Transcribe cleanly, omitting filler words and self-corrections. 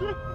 是。